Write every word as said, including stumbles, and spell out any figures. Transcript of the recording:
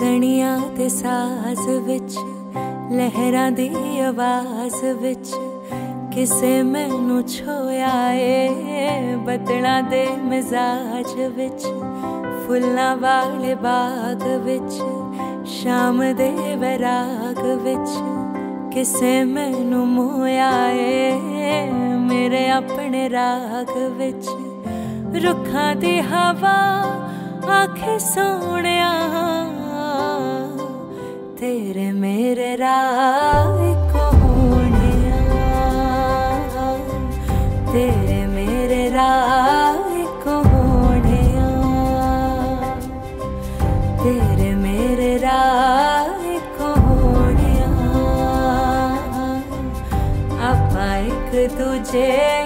कणियां ते साज विच लहरां दी आवाज विच किसे मैनू छोया ए बदलां दे मिजाज विच फुल्लां वाले बाग विच शाम दे वैराग विच किसे मैनू मोया ए मेरे अपने राग विच रुखां दी हवा आखे सोनिया तेरे मेरे राह को होनिया तेरे मेरे राह को होनिया तेरे मेरे राह को होनिया आपां इक दूजे